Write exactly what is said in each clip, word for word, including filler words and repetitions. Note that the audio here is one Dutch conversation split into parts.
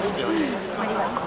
How do you start?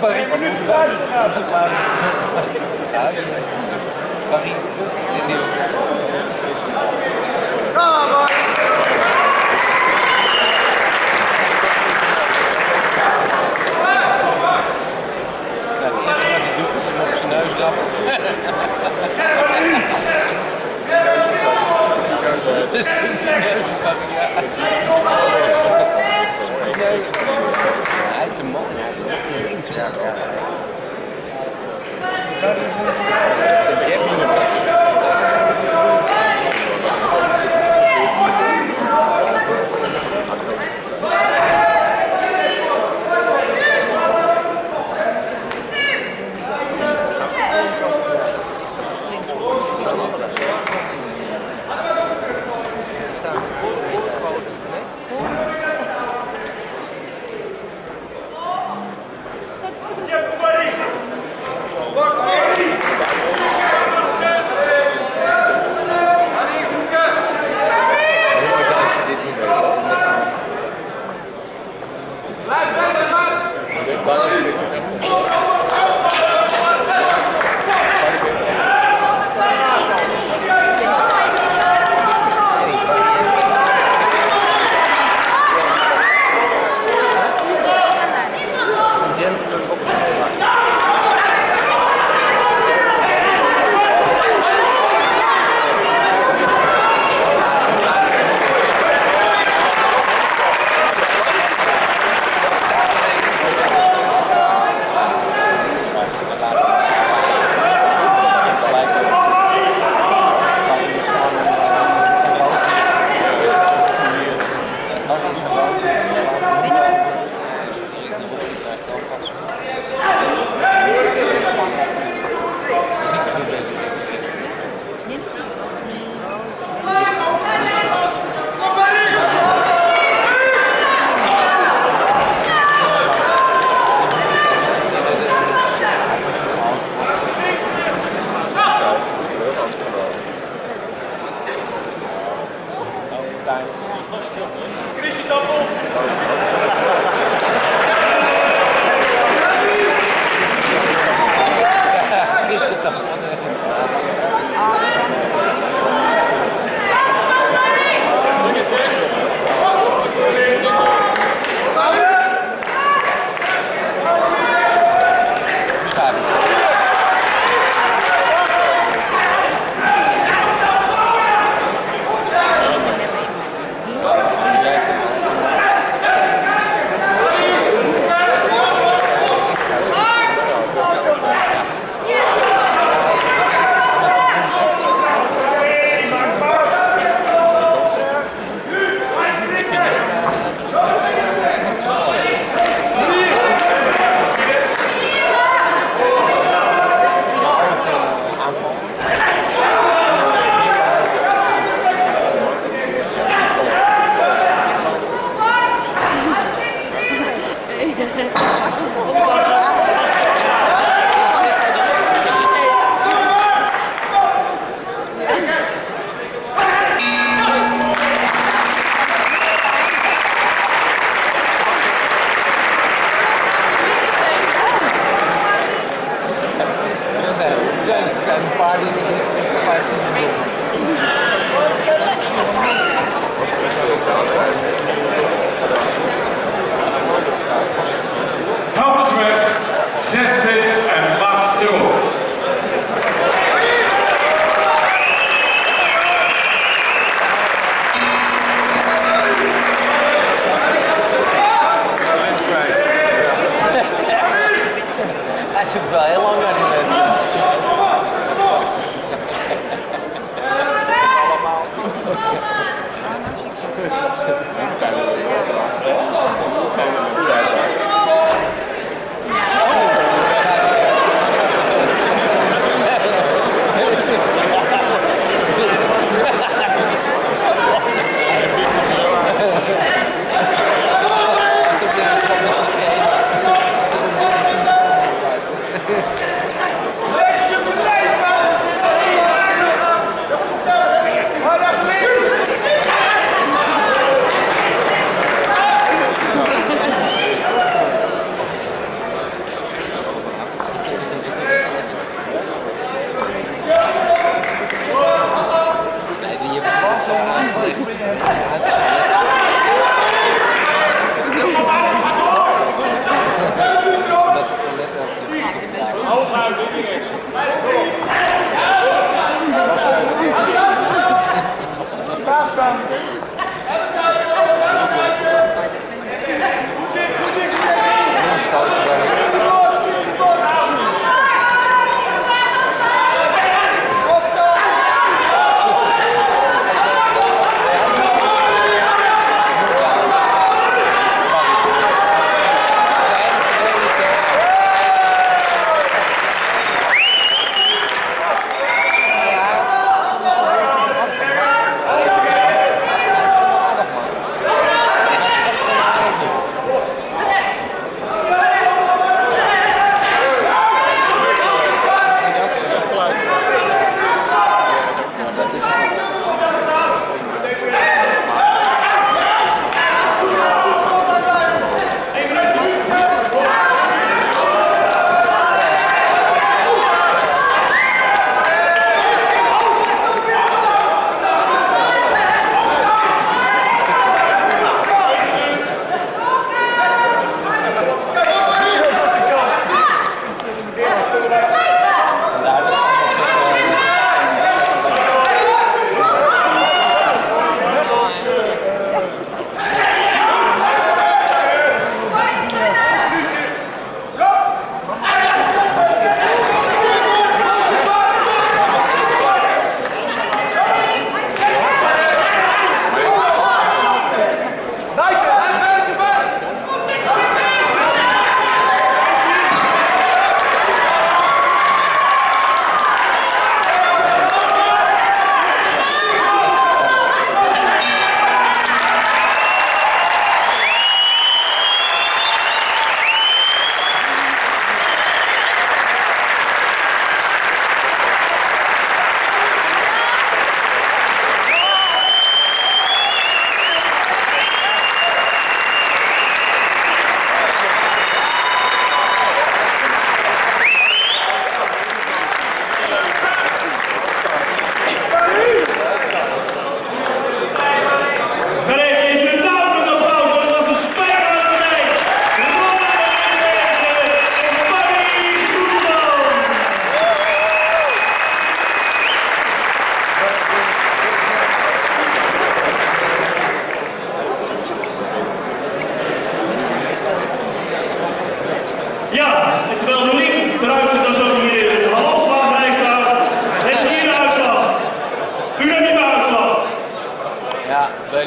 Paris. Paris. Bravo! This is the Thank you.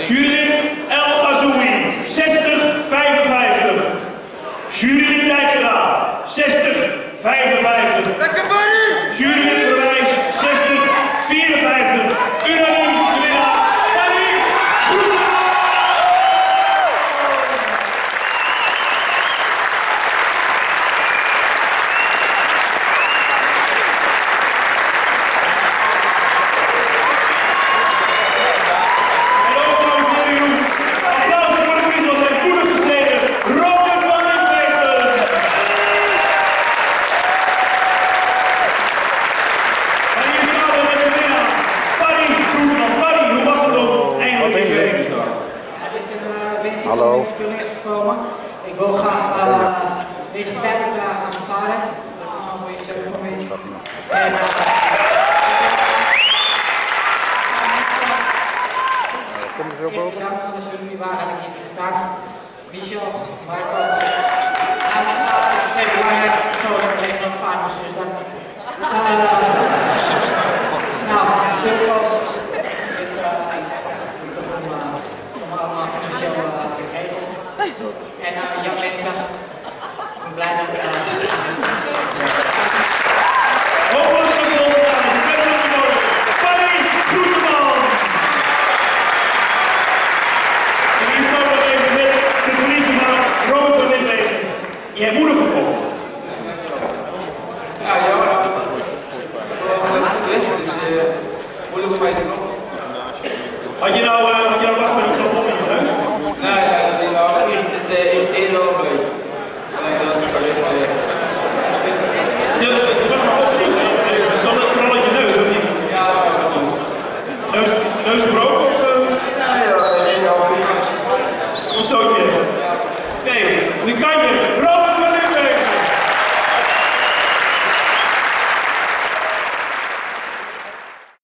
Voorbereiding. Jurylid El Ghazoui, zestig vijfenvijftig. Jurylid Dijkstra, zestig vijfenvijftig. Lekker bij! Jurylid Verwijs, zestig vierenvijftig. Unaniem de winnaar, Tariq Groenema! Hallo. Ik wil graag uh, deze prijsvraag gaan verklaren. Dat is een mooie stem voor mensen. En uh, kom je veel boven? Dank aan de jury waar ik hier te staan. Michel, Marco, en de twee belangrijkste personen in het leven van vader en zus. Nou, veel kost. En uh, Jan Lenter, ik ben blij dat uh, had je nou